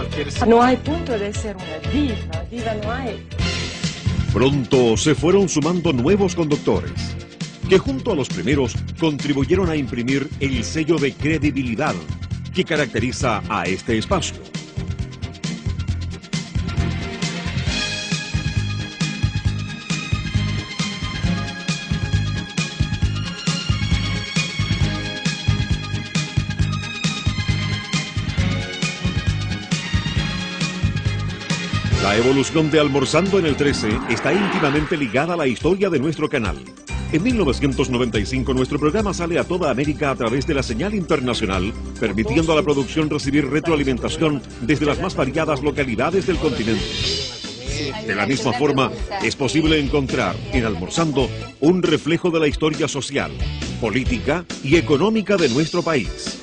cualquier sitio. No hay punto de ser una diva, diva no hay. Pronto se fueron sumando nuevos conductores, que junto a los primeros contribuyeron a imprimir el sello de credibilidad que caracteriza a este espacio. La evolución de Almorzando en el 13 está íntimamente ligada a la historia de nuestro canal. En 1995 nuestro programa sale a toda América a través de la señal internacional, permitiendo a la producción recibir retroalimentación desde las más variadas localidades del continente. De la misma forma, es posible encontrar en Almorzando un reflejo de la historia social, política y económica de nuestro país.